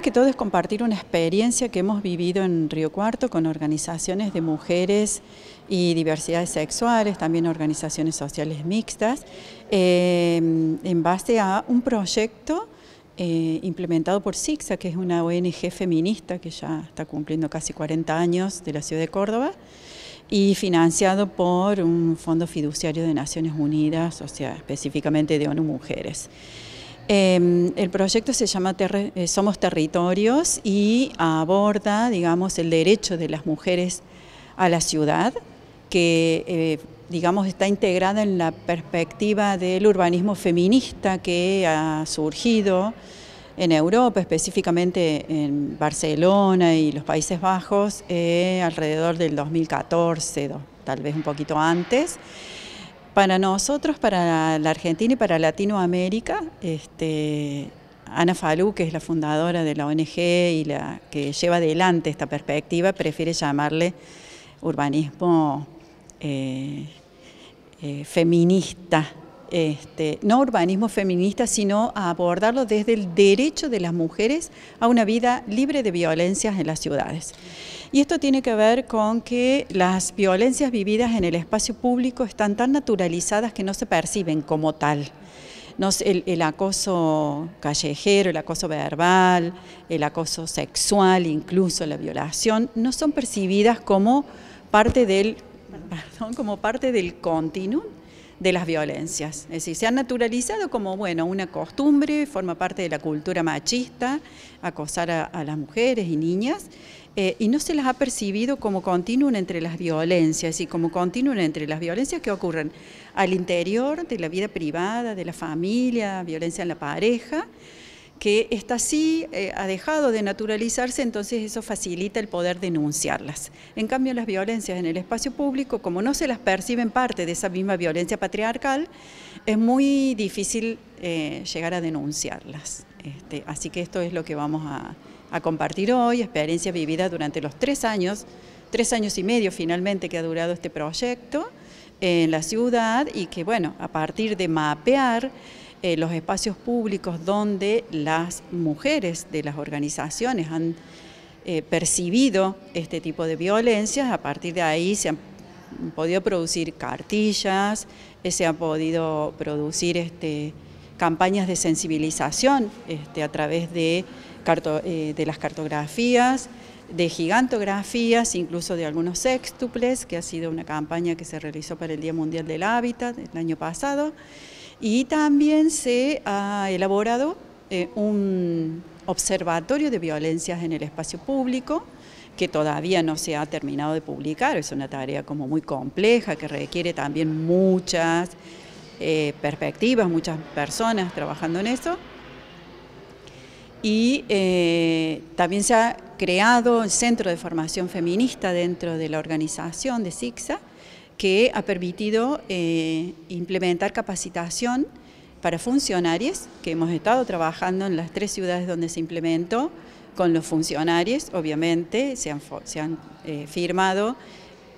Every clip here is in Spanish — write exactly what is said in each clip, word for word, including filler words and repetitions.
más que todo es compartir una experiencia que hemos vivido en Río Cuarto con organizaciones de mujeres y diversidades sexuales, también organizaciones sociales mixtas, eh, en base a un proyecto Eh, implementado por CISCSA, que es una O N G feminista que ya está cumpliendo casi cuarenta años de la ciudad de Córdoba, y financiado por un fondo fiduciario de Naciones Unidas, o sea, específicamente de ONU Mujeres. Eh, el proyecto se llama Ter- eh, Somos Territorios y aborda, digamos, el derecho de las mujeres a la ciudad, que eh, digamos, está integrada en la perspectiva del urbanismo feminista que ha surgido en Europa, específicamente en Barcelona y los Países Bajos, eh, alrededor del dos mil catorce, tal vez un poquito antes. Para nosotros, para la Argentina y para Latinoamérica, este, Ana Falú, que es la fundadora de la O N G y la que lleva adelante esta perspectiva, prefiere llamarle urbanismo Eh, eh, feminista, este, no urbanismo feminista, sino a abordarlo desde el derecho de las mujeres a una vida libre de violencias en las ciudades. Y esto tiene que ver con que las violencias vividas en el espacio público están tan naturalizadas que no se perciben como tal. No, el, el acoso callejero, el acoso verbal, el acoso sexual, incluso la violación, no son percibidas como parte del Perdón, como parte del continuum de las violencias. Es decir, se han naturalizado como, bueno, una costumbre, forma parte de la cultura machista, acosar a, a las mujeres y niñas, eh, y no se las ha percibido como continuum entre las violencias, y como continuum entre las violencias que ocurren al interior de la vida privada, de la familia, violencia en la pareja, que esta sí eh, ha dejado de naturalizarse, entonces eso facilita el poder denunciarlas. En cambio, las violencias en el espacio público, como no se las perciben parte de esa misma violencia patriarcal, es muy difícil eh, llegar a denunciarlas. Este, así que esto es lo que vamos a, a compartir hoy, experiencias vividas durante los tres años, tres años y medio finalmente que ha durado este proyecto eh, en la ciudad, y que, bueno, a partir de mapear Eh, los espacios públicos donde las mujeres de las organizaciones han eh, percibido este tipo de violencias, a partir de ahí se han podido producir cartillas, eh, se han podido producir este, campañas de sensibilización este, a través de, carto, eh, de las cartografías, de gigantografías, incluso de algunos sextuples, que ha sido una campaña que se realizó para el Día Mundial del Hábitat el año pasado. Y también se ha elaborado eh, un observatorio de violencias en el espacio público, que todavía no se ha terminado de publicar. Es una tarea como muy compleja, que requiere también muchas eh, perspectivas, muchas personas trabajando en eso. Y eh, también se ha creado el Centro de Formación Feminista dentro de la organización de CISCSA, que ha permitido eh, implementar capacitación para funcionarios, que hemos estado trabajando en las tres ciudades donde se implementó, con los funcionarios, obviamente, se han, se han eh, firmado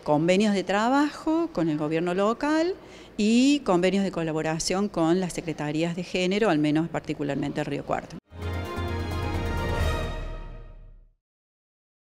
convenios de trabajo con el gobierno local y convenios de colaboración con las secretarías de género, al menos particularmente Río Cuarto.